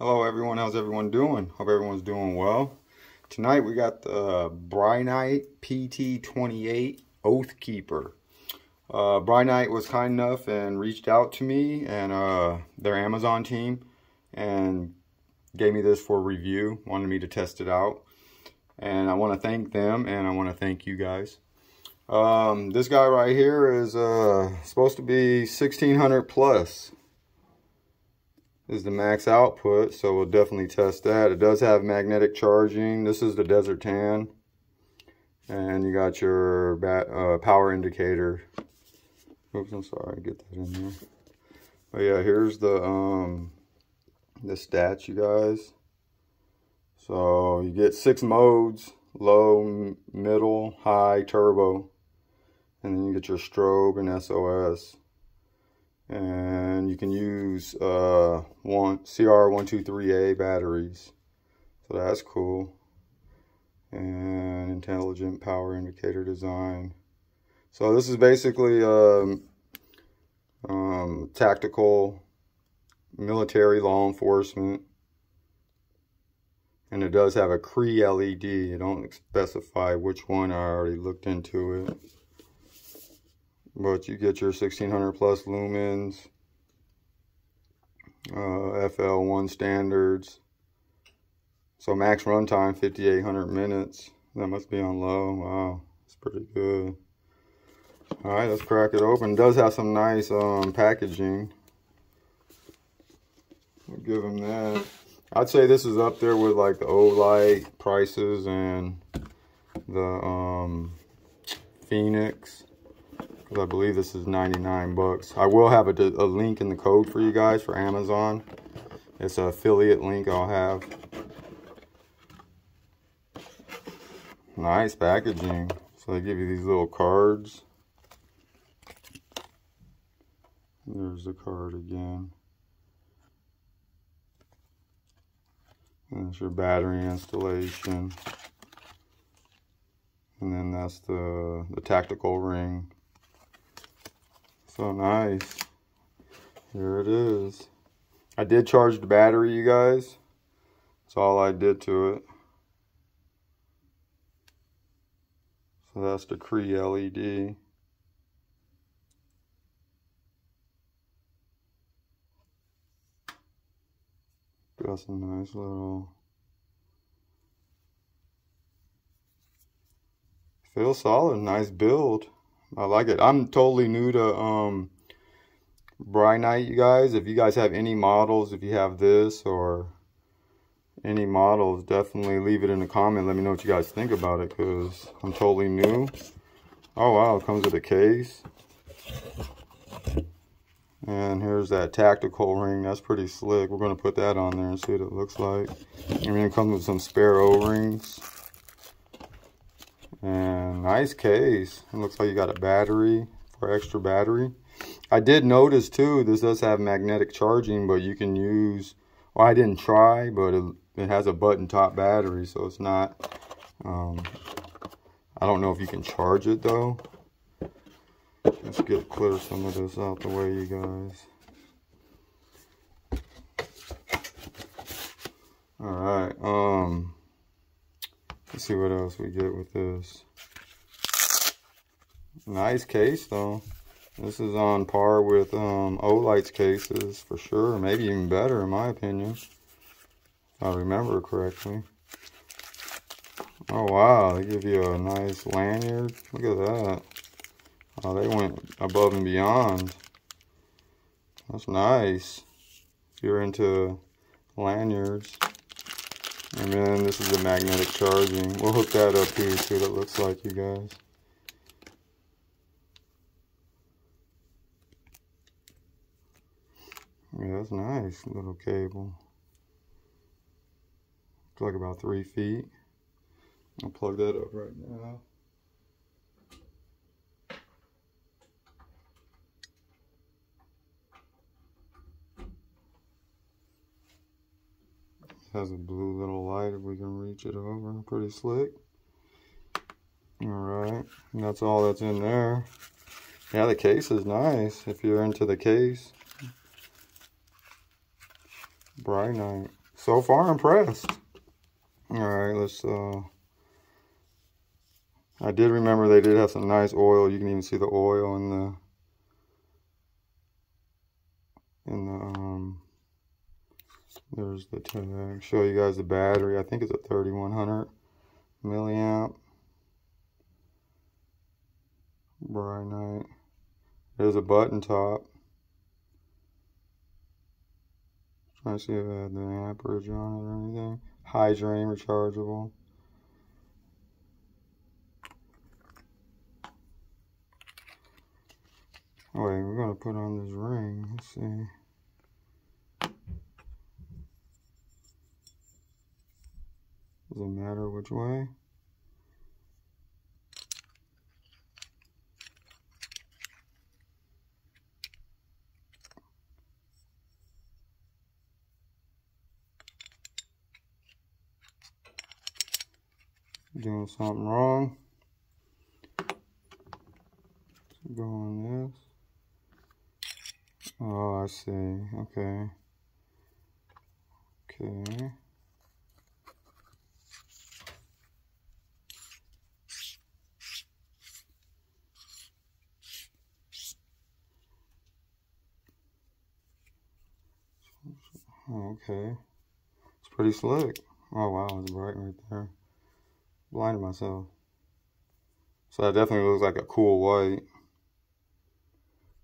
Hello everyone, how's everyone doing? Hope everyone's doing well. Tonight we got the Brinyte PT28 Oathkeeper. Brinyte was kind enough and reached out to me and their Amazon team and gave me this for review, wanted me to test it out. And I want to thank them and I want to thank you guys. This guy right here is supposed to be 1600 plus. Is the max output, so we'll definitely test that. It does have magnetic charging. This is the desert tan, and you got your power indicator. Oops, I'm sorry, get that in there. But yeah, here's the stats, you guys. So you get 6 modes: low, middle, high, turbo, and then you get your strobe and SOS. And you can use CR123A batteries, so that's cool. And intelligent power indicator design. So this is basically tactical, military, law enforcement, and it does have a Cree LED. You don't specify which one. I already looked into it. But you get your 1600 plus lumens, FL1 standards. So max runtime 5800 minutes. That must be on low. Wow, that's pretty good. All right, let's crack it open. It does have some nice packaging. We'll give them that. I'd say this is up there with like the Olight prices and the Fenix. I believe this is 99 bucks. I will have a link in the code for you guys for Amazon. It's an affiliate link I'll have. Nice packaging. So they give you these little cards. There's the card again. And that's your battery installation. And then that's the tactical ring. So nice. Here it is. I did charge the battery, you guys. That's all I did to it. So that's the Cree LED. Got some nice little... Feels solid, nice build. I like it. I'm totally new to Brinyte, you guys. If you guys have any models, if you have this or any models, definitely leave it in the comment. Let me know what you guys think about it, because I'm totally new. Oh, wow. It comes with a case. And here's that tactical ring. That's pretty slick. We're going to put that on there and see what it looks like. And then it comes with some spare O-rings. And nice case. It looks like you got a battery for extra battery. I did notice too, this does have magnetic charging, but you can use, well, I didn't try, but it has a button top battery, so it's not, I don't know if you can charge it though. Let's clear some of this out the way, you guys. All right, let's see what else we get with this. Nice case though. This is on par with Olight's cases for sure. Maybe even better in my opinion, if I remember correctly. Oh wow, they give you a nice lanyard. Look at that. Oh, they went above and beyond. That's nice. If you're into lanyards. And then this is the magnetic charging. We'll hook that up here, see what it looks like, you guys. Yeah, that's nice little cable. It's like about 3 feet. I'll plug that up right now. Has a blue little light if we can reach it over. Pretty slick. Alright, that's all that's in there. Yeah, the case is nice if you're into the case. Brinyte. So far, impressed. All right, let's, I did remember they did have some nice oil. You can even see the oil in the there's the tag. Show you guys the battery. I think it's a 3100 milliamp Brinyte. There's a button top. Trying to see if it had the amperage on it or anything. High drain, rechargeable. Oh wait, we're gonna put on this ring. Let's see. Doesn't matter which way. Doing something wrong. Go on this. Oh, I see. Okay. Okay. Okay. It's pretty slick. Oh wow, it's bright right there. Blinded myself. So that definitely looks like a cool white.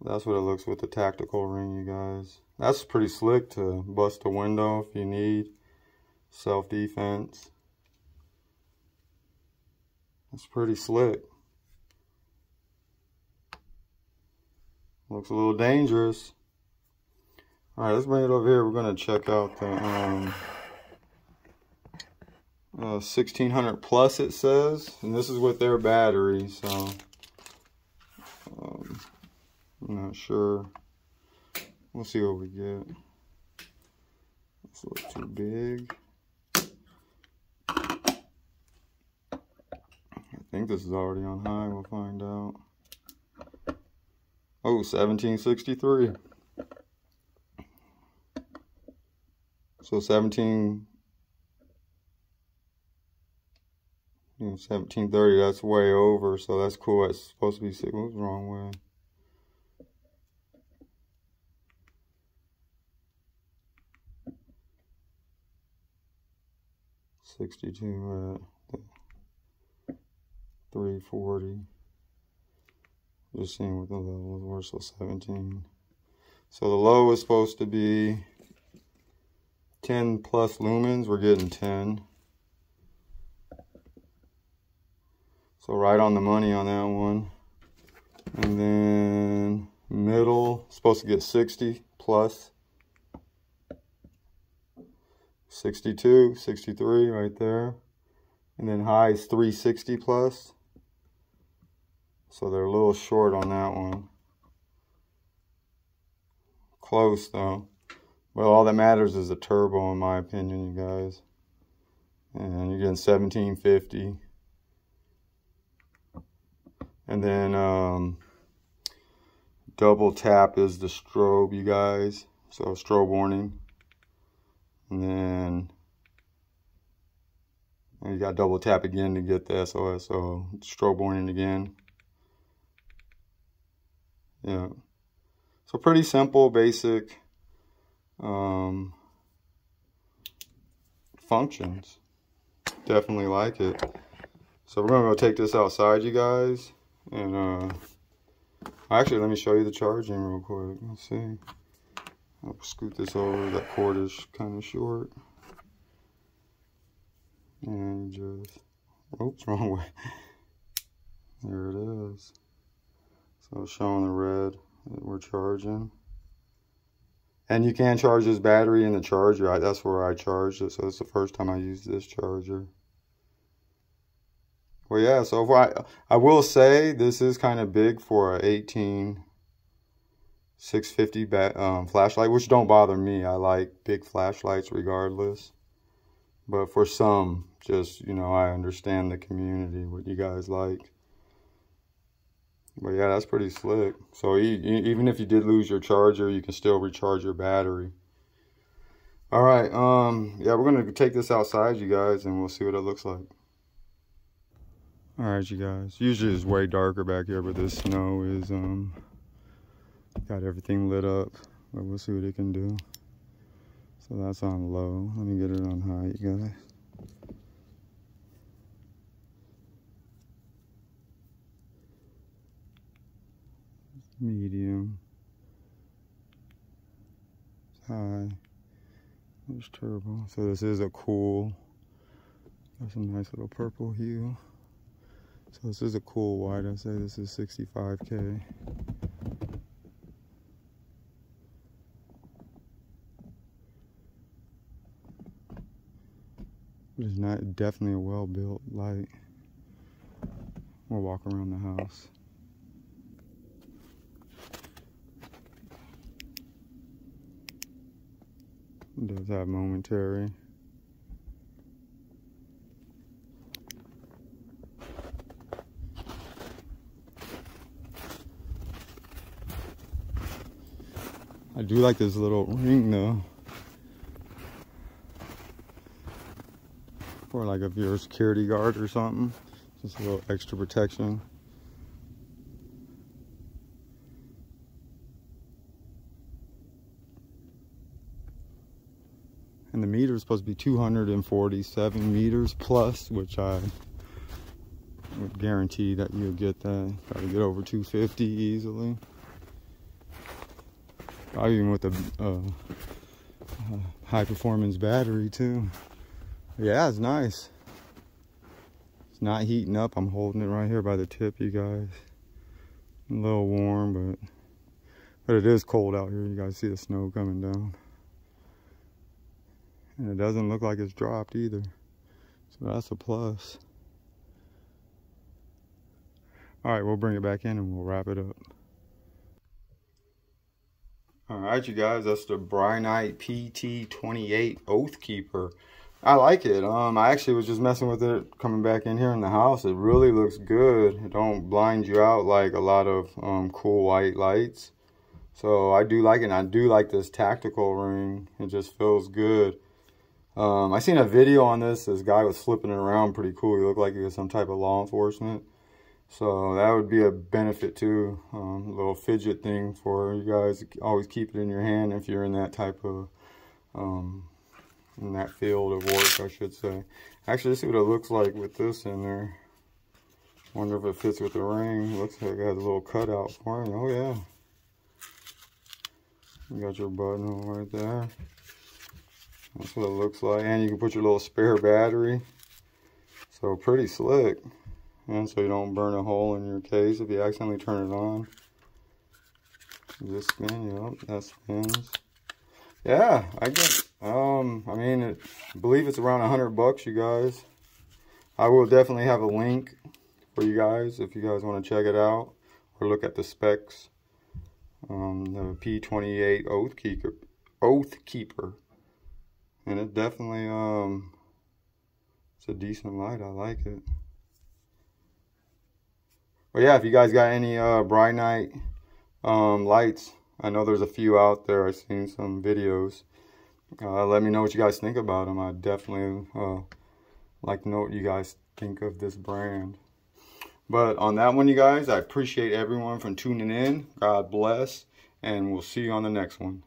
That's what it looks with the tactical ring, you guys. That's pretty slick to bust a window if you need self-defense. That's pretty slick. Looks a little dangerous. All right, let's bring it over here. We're gonna check out the 1600 plus, it says, and this is with their battery, so I'm not sure. We'll see what we get. This looks too big. I think this is already on high. We'll find out. Oh, 1763. So 1730, that's way over, so that's cool. It's supposed to be six. What's wrong with it? 62 at 340. Just seeing what the levels were, so 17. So the low is supposed to be 10 plus lumens. We're getting 10. So right on the money on that one. And then middle, supposed to get 60 plus. 62, 63 right there. And then high is 360 plus. So they're a little short on that one. Close though. Well, all that matters is the turbo, in my opinion, you guys. And you're getting 1750. And then double tap is the strobe, you guys. So strobe warning. And then you got double tap again to get the SOS. So strobe warning again. Yeah. So pretty simple, basic. Functions. Definitely like it. So we're gonna go take this outside, you guys, and actually let me show you the charging real quick. Let's see. I'll scoot this over. That cord is kind of short. And just, oops, wrong way. There it is. So it's showing the red that we're charging. And you can charge this battery in the charger. That's where I charged it. So it's the first time I used this charger. Well, yeah, so I will say this is kind of big for a 18650 flashlight, which don't bother me. I like big flashlights regardless. But for some, just, you know, I understand the community, what you guys like. But yeah, that's pretty slick. So even if you did lose your charger, you can still recharge your battery. All right. right, yeah, we're gonna take this outside, you guys, and we'll see what it looks like. All right, you guys, usually it's way darker back here, but this snow is got everything lit up, but we'll see what it can do. So that's on low. Let me get it on high, you guys. Medium. High. There's turbo. So this is a cool, that's a nice little purple hue. So this is a cool white. I say this is 65K. It's not definitely a well-built light. We'll walk around the house. It does have momentary. I do like this little ring though. Or like if you're a security guard or something, just a little extra protection. And the meter is supposed to be 247 meters plus, which I would guarantee that you'll get that. Probably get over 250 easily. Probably even with a high performance battery too. Yeah, it's nice. It's not heating up. I'm holding it right here by the tip, you guys. A little warm, but it is cold out here. You guys see the snow coming down. And it doesn't look like it's dropped either. So that's a plus. All right, we'll bring it back in and we'll wrap it up. All right, you guys, that's the Brinyte PT28 Oathkeeper. I like it. I actually was just messing with it coming back in here in the house. It really looks good. It don't blind you out like a lot of cool white lights. So I do like it, and I do like this tactical ring. It just feels good. I seen a video on this. This guy was flipping it around pretty cool. He looked like he was some type of law enforcement. So that would be a benefit too. A little fidget thing for you guys. Always keep it in your hand if you're in that type of in that field of work, I should say. Actually, let's see what it looks like with this in there. Wonder if it fits with the ring. Looks like it has a little cutout for it. Oh yeah. You got your button right there. That's what it looks like. And you can put your little spare battery. So pretty slick. And so you don't burn a hole in your case if you accidentally turn it on. This spin, yep, that spins. Yeah, I guess. I mean, I believe it's around $100, you guys. I will definitely have a link for you guys if you guys want to check it out or look at the specs. The P28 Oathkeeper, and it definitely it's a decent light. I like it. But yeah, if you guys got any Brinyte lights, I know there's a few out there. I've seen some videos. Let me know what you guys think about them. I definitely like to know what you guys think of this brand. But on that one, you guys, I appreciate everyone from tuning in. God bless, and we'll see you on the next one.